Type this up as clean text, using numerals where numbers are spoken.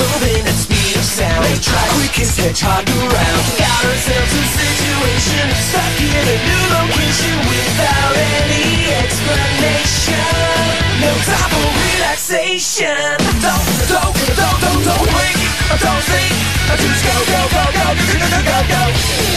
Moving at speed of sound, they try quickest hedgehog around. Got ourselves a situation, stuck in a new location without any explanation. No time for relaxation. Don't wait, don't think, just go, go, go, go, go, go, go, go.